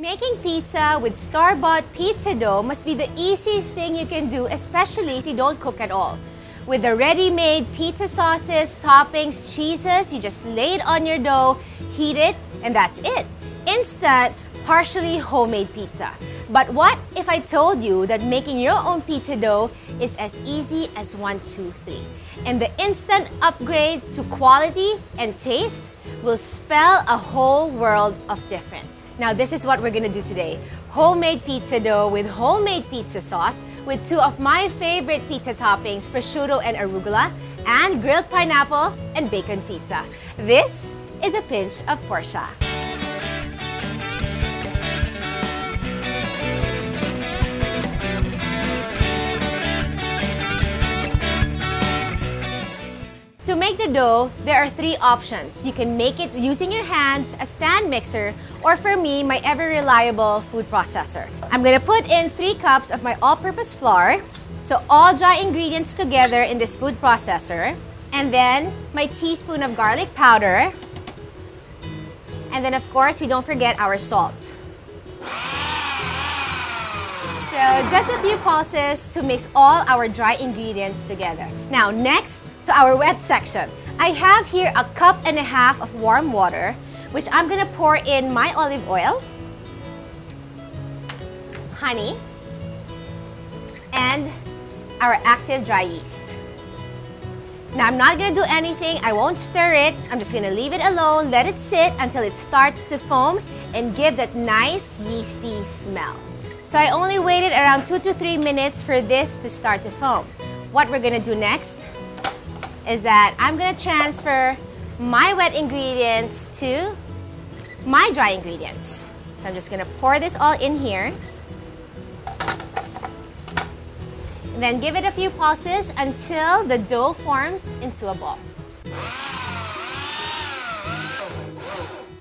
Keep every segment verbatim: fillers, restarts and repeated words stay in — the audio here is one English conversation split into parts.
Making pizza with store-bought pizza dough must be the easiest thing you can do, especially if you don't cook at all. With the ready-made pizza sauces, toppings, cheeses, you just lay it on your dough, heat it, and that's it. Instant, partially homemade pizza. But what if I told you that making your own pizza dough is as easy as one, two, three? And the instant upgrade to quality and taste will spell a whole world of difference. Now this is what we're gonna do today. Homemade pizza dough with homemade pizza sauce with two of my favorite pizza toppings, prosciutto and arugula, and grilled pineapple and bacon pizza. This is A Pinch of Portia. To make the dough, there are three options. You can make it using your hands, a stand mixer, or for me, my ever-reliable food processor. I'm gonna put in three cups of my all-purpose flour, so all dry ingredients together in this food processor, and then my teaspoon of garlic powder, and then of course, we don't forget our salt. So just a few pulses to mix all our dry ingredients together. Now next, to our wet section. I have here a cup and a half of warm water, which I'm gonna pour in my olive oil, honey, and our active dry yeast. Now I'm not gonna do anything, I won't stir it, I'm just gonna leave it alone, let it sit until it starts to foam and give that nice yeasty smell. So I only waited around two to three minutes for this to start to foam. What we're gonna do next is that I'm gonna transfer my wet ingredients to my dry ingredients. So I'm just gonna pour this all in here. And then give it a few pulses until the dough forms into a ball.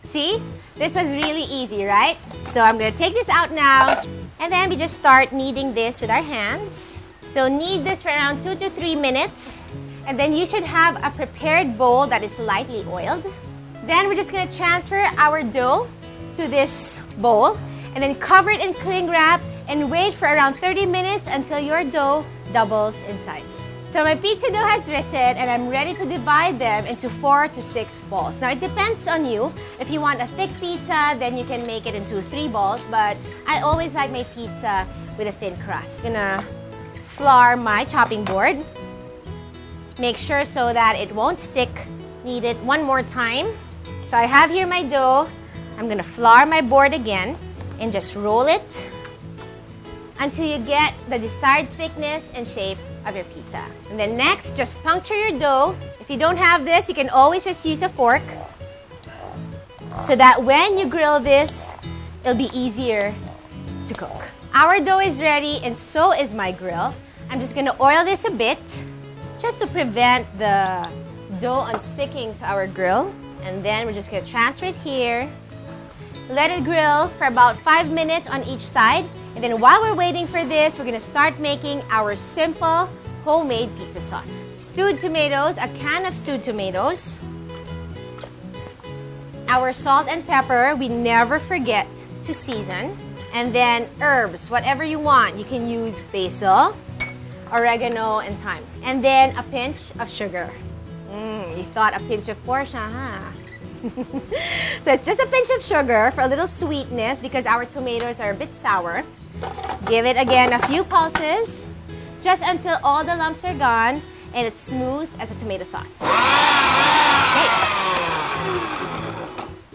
See? This was really easy, right? So I'm gonna take this out now, and then we just start kneading this with our hands. So knead this for around two to three minutes. And then you should have a prepared bowl that is lightly oiled. Then we're just gonna transfer our dough to this bowl and then cover it in cling wrap and wait for around thirty minutes until your dough doubles in size. So my pizza dough has risen and I'm ready to divide them into four to six balls. Now it depends on you. If you want a thick pizza, then you can make it into three balls, but I always like my pizza with a thin crust. I'm gonna flour my chopping board. Make sure so that it won't stick. Knead it one more time. So I have here my dough. I'm gonna flour my board again and just roll it until you get the desired thickness and shape of your pizza. And then next, just puncture your dough. If you don't have this, you can always just use a fork so that when you grill this, it'll be easier to cook. Our dough is ready and so is my grill. I'm just gonna oil this a bit just to prevent the dough on sticking to our grill. And then we're just gonna transfer it here. Let it grill for about five minutes on each side. And then while we're waiting for this, we're gonna start making our simple homemade pizza sauce. Stewed tomatoes, a can of stewed tomatoes. Our salt and pepper, we never forget to season. And then herbs, whatever you want. You can use basil, oregano, and thyme. And then a pinch of sugar. Mm, you thought a pinch of Portia, huh? So it's just a pinch of sugar for a little sweetness because our tomatoes are a bit sour. Give it again a few pulses, just until all the lumps are gone and it's smooth as a tomato sauce.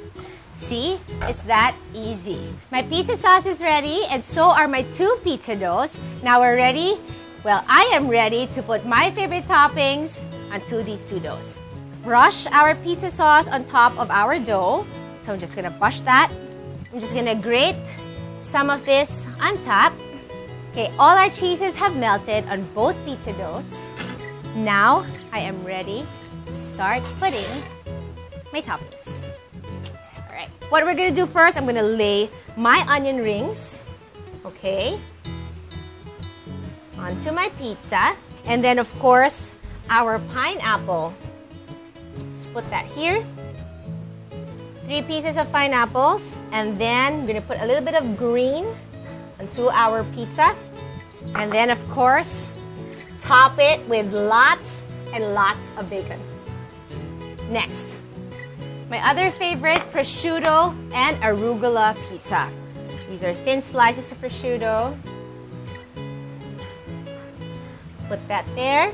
Okay. See, it's that easy. My pizza sauce is ready and so are my two pizza doughs. Now we're ready. Well, I am ready to put my favorite toppings onto these two doughs. Brush our pizza sauce on top of our dough. So I'm just gonna brush that. I'm just gonna grate some of this on top. Okay, all our cheeses have melted on both pizza doughs. Now I am ready to start putting my toppings. All right, what we're gonna do first, I'm gonna lay my onion rings, okay, onto my pizza. And then of course, our pineapple. Just put that here. three pieces of pineapples, and then we're gonna put a little bit of green onto our pizza. And then, of course, top it with lots and lots of bacon. Next, my other favorite, prosciutto and arugula pizza. These are thin slices of prosciutto. Put that there.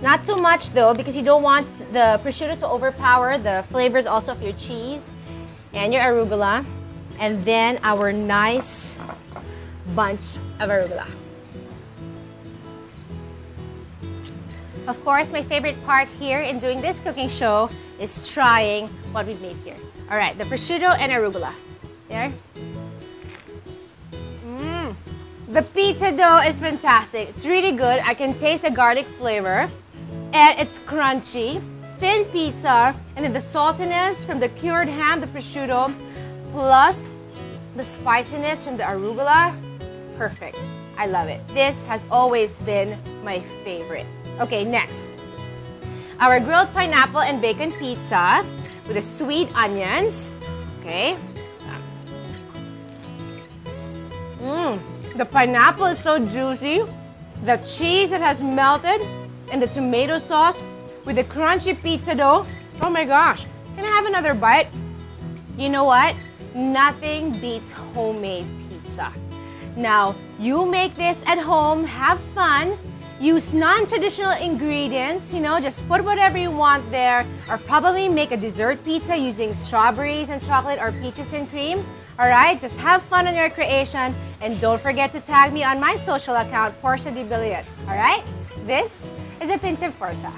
Not too much though, because you don't want the prosciutto to overpower the flavors also of your cheese and your arugula. And then our nice bunch of arugula. Of course, my favorite part here in doing this cooking show is trying what we've made here. All right, the prosciutto and arugula. There. Mmm. The pizza dough is fantastic. It's really good. I can taste the garlic flavor. And it's crunchy, thin pizza, and then the saltiness from the cured ham, the prosciutto, plus the spiciness from the arugula. Perfect. I love it. This has always been my favorite. Okay, next. Our grilled pineapple and bacon pizza with the sweet onions. Okay. Mmm. The pineapple is so juicy. The cheese that has melted and the tomato sauce with the crunchy pizza dough. Oh my gosh. Can I have another bite? You know what? Nothing beats homemade pizza. Now, you make this at home. Have fun. Use non-traditional ingredients, you know, just put whatever you want there, or probably make a dessert pizza using strawberries and chocolate or peaches and cream. All right, just have fun on your creation, and don't forget to tag me on my social account, Porsche de Billiot. All right, this is A Pinch of Portia.